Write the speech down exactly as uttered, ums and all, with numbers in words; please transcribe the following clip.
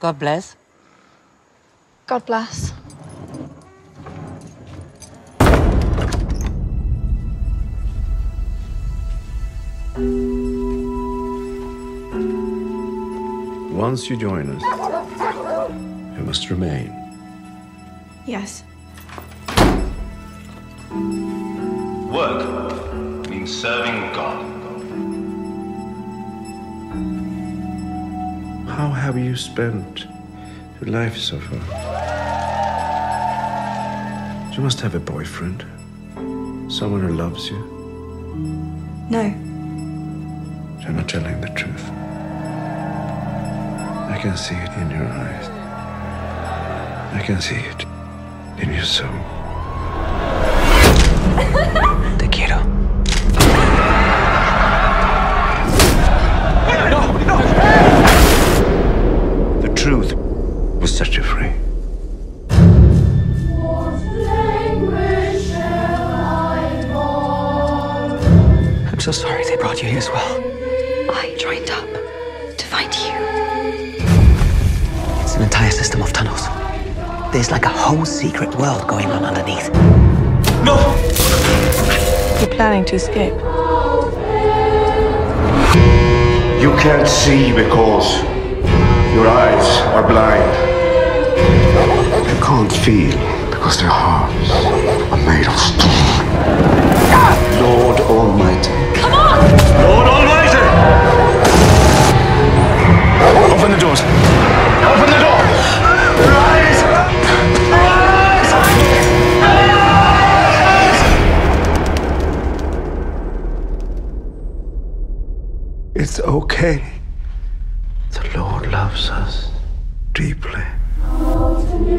God bless. God bless. Once you join us, you must remain. Yes. Work means serving God. How have you spent your life so far? You must have a boyfriend, someone who loves you. No. You're not telling the truth. I can see it in your eyes. I can see it in your soul. Te quiero. No, no. The truth will set you free. I'm so sorry they brought you here as well. I joined up to find you. It's an entire system of tunnels. There's like a whole secret world going on underneath. No! You're planning to escape. You can't see because your eyes are blind. You can't feel because their hearts are made of stone. Lord Almighty. Come on! Lord Almighty! Open the doors. Open the door! Rise! Rise! Rise! It's okay. The Lord loves us deeply.